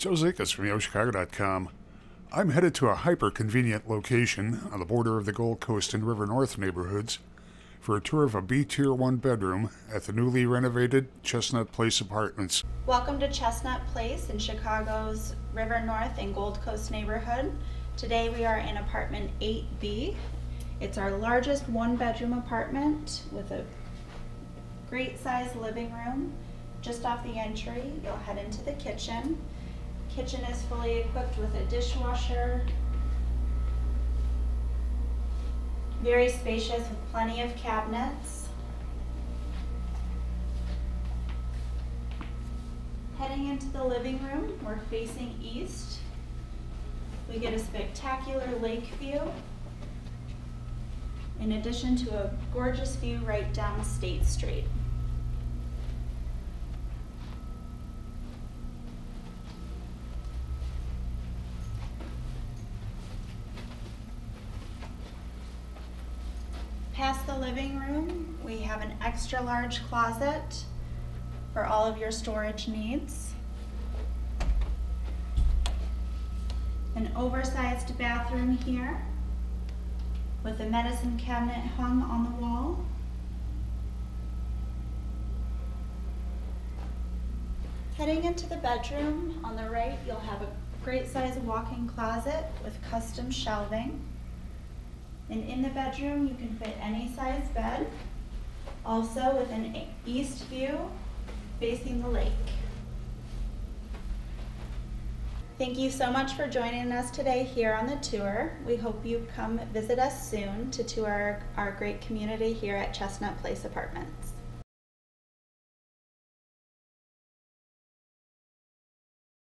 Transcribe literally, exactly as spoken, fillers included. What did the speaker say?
Joe Zekas from Yo Chicago dot com. I'm headed to a hyper-convenient location on the border of the Gold Coast and River North neighborhoods for a tour of a B-tier one bedroom at the newly renovated Chestnut Place Apartments. Welcome to Chestnut Place in Chicago's River North and Gold Coast neighborhood. Today we are in apartment eight B. It's our largest one-bedroom apartment with a great-sized living room. Just off the entry, you'll head into the kitchen. Kitchen is fully equipped with a dishwasher. Very spacious with plenty of cabinets. Heading into the living room, we're facing east. We get a spectacular lake view, in addition to a gorgeous view right down State Street. Past the living room, we have an extra large closet for all of your storage needs. An oversized bathroom here with a medicine cabinet hung on the wall. Heading into the bedroom, on the right, you'll have a great size walk-in closet with custom shelving. And in the bedroom, you can fit any size bed, also with an east view facing the lake. Thank you so much for joining us today here on the tour. We hope you come visit us soon to tour our, our great community here at Chestnut Place Apartments.